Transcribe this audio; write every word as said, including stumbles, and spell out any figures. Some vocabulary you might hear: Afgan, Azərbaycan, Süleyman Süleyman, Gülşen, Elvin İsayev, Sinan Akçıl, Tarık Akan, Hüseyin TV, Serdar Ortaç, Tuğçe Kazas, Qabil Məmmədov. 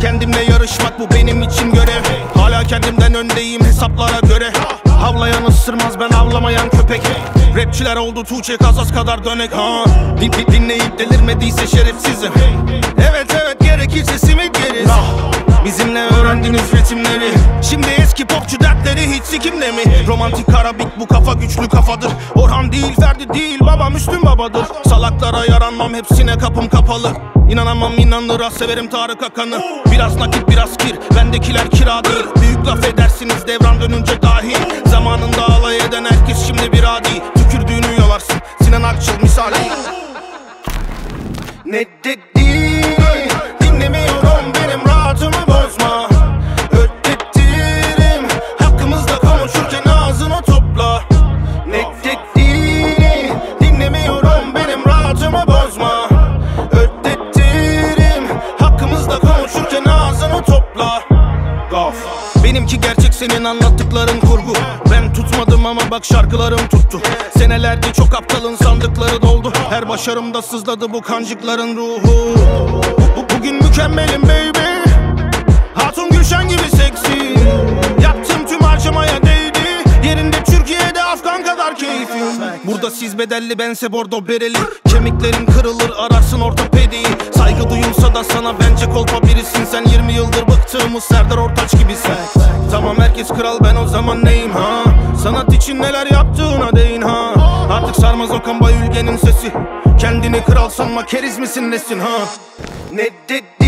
Kendimle yarışmak bu benim için görev. Hala kendimden öndeyim hesaplara göre. Havlayan ısırmaz, ben avlamayan köpek. Rapçiler oldu Tuğçe Kazas kadar dönek. Ha. Din, din, dinleyip delirmediyse şerefsizim. Evet evet, gerekirse simit yeriz. Bizimle öğrendiniz ritimleri. Şimdi eski popçu dertleri hiç sikimle mi? Romantik arabik bu kafa güçlü kafadır. Orhan değil Ferdi değil babam Müslüm babadır. Salaklara yaranmam, hepsine kapım kapalı. İnanamam inanıra, severim Tarık Akan'ı. Biraz nakit biraz kir, bendekiler kiradır. Büyük laf edersiniz devran dönünce dahi. Zamanında alay eden herkes şimdi bir adi. Tükürdüğünü yalarsın, Sinan Akçıl misali. Ne dedin? Dinlemiyorum, benim rahatımı bozma. Ödettirim, hakkımızda konuşurken ağzını topla. Ne dedin? Dinlemiyorum, benim rahatımı bozma. Ödettirim, hakkımızda konuşurken ağzını topla. Gaf. Benimki gerçek, senin anlattıkların kurgu. Ben tutmadım ama bak şarkılarım tuttu. Senelerde çok aptalın sandıkları doldu. Her başarımda sızladı bu kancıkların ruhu. Bugün mükemmelim baby. Hatun Gülşen gibi seksi. Yaptım tüm harcamaya değdi. Yerinde Türkiye'de Afgan kadar keyfim. Burada siz bedelli, bense bordo bereli. Kemiklerin kırılır, ararsın ortopediyi. Saygı duyulsa da sana bence kolpa birisin. Sen yirmi yıldır bıktığımız Serdar Ortaç gibisin. Tamam herkes kral, ben o zaman neyim ha? Sanat için neler yaptığına değin ha. Artık sarmaz Okan Bayülgen'in sesi. Kendini kral sanma, keriz misin nesin ha? Ne dedi?